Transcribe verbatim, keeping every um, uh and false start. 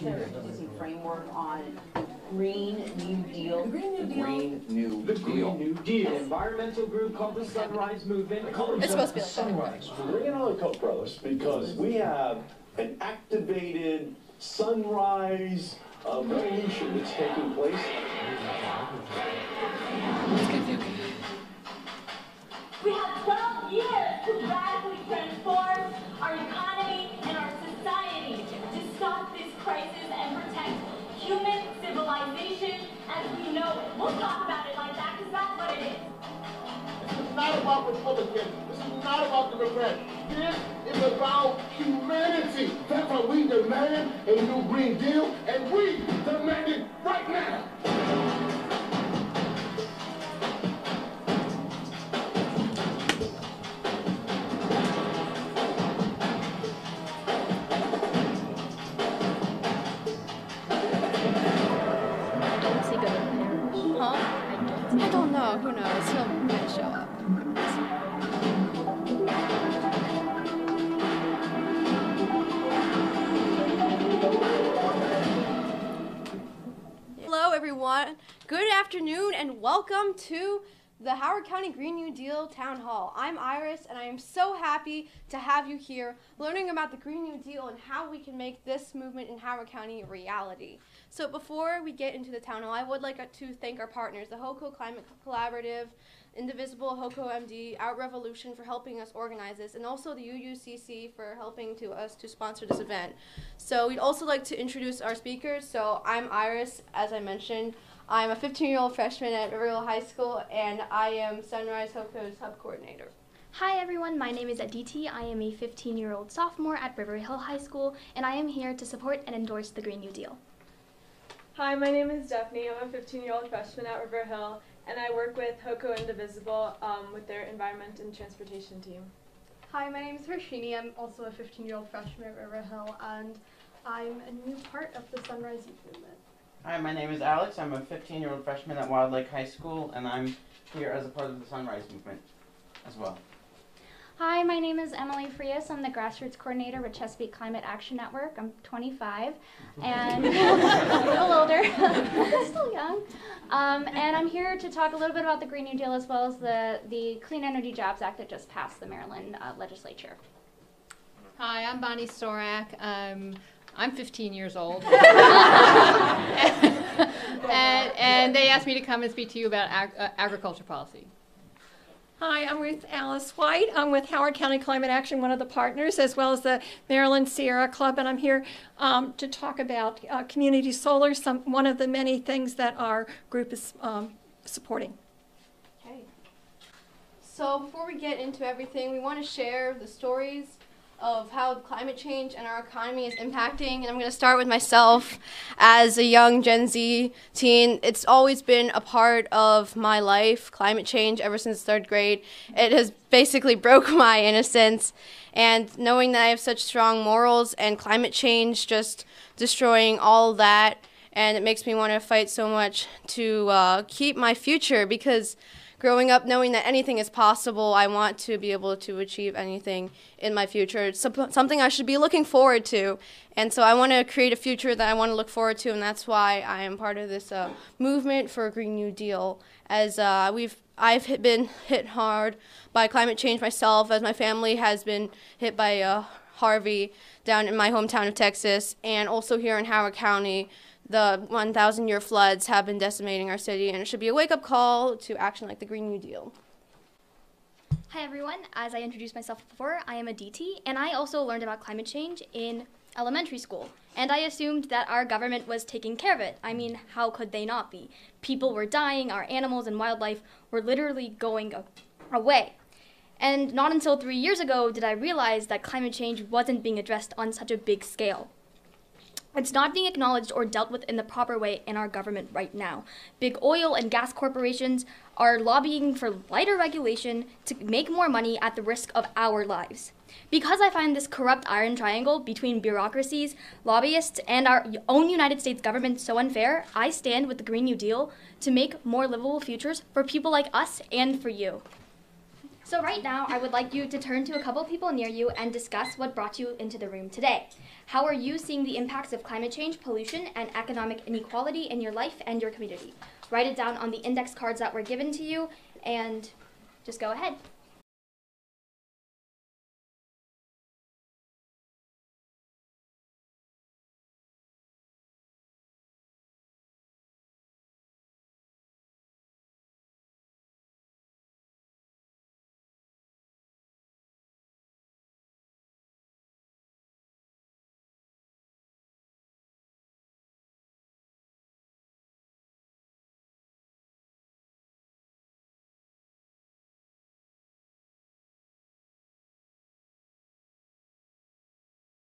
there is a framework on the Green New Deal. The Green New Deal. Green New the Green Deal. New Deal. Yes. Environmental group called the Sunrise Movement. It's supposed to be Sunrise. Bring in all the Koch brothers because we have an activated Sunrise uh, revolution that's taking place. We have twelve years to radically transform our economy and our society to stop this crisis and protect human civilization as we know it. We'll talk about it like that because that's what it is. This is not about Republicans. This is not about Democrats. This is about humanity. That's why we demand a new Green Deal, and we demand it right now. Good afternoon and welcome to the Howard County Green New Deal Town Hall. I'm Iris and I am so happy to have you here learning about the Green New Deal and how we can make this movement in Howard County a reality. So before we get into the Town Hall, I would like to thank our partners, the HOCO Climate Collaborative, Indivisible, HOCO M D, Our Revolution for helping us organize this, and also the U U C C for helping to us to sponsor this event. So we'd also like to introduce our speakers. So I'm Iris, as I mentioned. I'm a fifteen-year-old freshman at River Hill High School, and I am Sunrise HoCo's Hub Coordinator. Hi everyone, my name is Aditi. I am a fifteen-year-old sophomore at River Hill High School, and I am here to support and endorse the Green New Deal. Hi, my name is Daphne. I'm a fifteen-year-old freshman at River Hill, and I work with HoCo Indivisible um, with their environment and transportation team. Hi, my name is Harshini. I'm also a fifteen-year-old freshman at River Hill, and I'm a new part of the Sunrise Youth Movement. Hi, my name is Alex. I'm a fifteen-year-old freshman at Wild Lake High School, and I'm here as a part of the Sunrise Movement as well. Hi, my name is Emily Frias. I'm the grassroots coordinator with Chesapeake Climate Action Network. I'm twenty-five and I'm a little older, still young. Um, and I'm here to talk a little bit about the Green New Deal as well as the, the Clean Energy Jobs Act that just passed the Maryland uh, legislature. Hi, I'm Bonnie Sorak. Um, I'm fifteen years old. and, and, and they asked me to come and speak to you about ag uh, agriculture policy. Hi, I'm Ruth Alice White. I'm with Howard County Climate Action, one of the partners, as well as the Maryland Sierra Club, and I'm here um, to talk about uh, community solar, some, one of the many things that our group is um, supporting. Okay. So before we get into everything, we want to share the stories of how climate change and our economy is impacting, and I'm going to start with myself as a young Gen Z teen. It's always been a part of my life, climate change, ever since third grade. It has basically broke my innocence, and knowing that I have such strong morals and climate change just destroying all that, and it makes me want to fight so much to uh, keep my future, because growing up knowing that anything is possible, I want to be able to achieve anything in my future. It's something I should be looking forward to. And so I want to create a future that I want to look forward to, and that's why I am part of this uh, movement for a Green New Deal. As uh, we've, I've hit, been hit hard by climate change myself, as my family has been hit by uh, Harvey down in my hometown of Texas, and also here in Howard County. The one thousand year floods have been decimating our city, and it should be a wake-up call to action like the Green New Deal. Hi everyone, as I introduced myself before, I am Aditi, and I also learned about climate change in elementary school, and I assumed that our government was taking care of it. I mean, how could they not be? People were dying, our animals and wildlife were literally going away. And not until three years ago did I realize that climate change wasn't being addressed on such a big scale. It's not being acknowledged or dealt with in the proper way in our government right now. Big oil and gas corporations are lobbying for lighter regulation to make more money at the risk of our lives. Because I find this corrupt iron triangle between bureaucracies, lobbyists, and our own United States government so unfair, I stand with the Green New Deal to make more livable futures for people like us and for you. So right now, I would like you to turn to a couple people near you and discuss what brought you into the room today. How are you seeing the impacts of climate change, pollution, and economic inequality in your life and your community? Write it down on the index cards that were given to you, and just go ahead.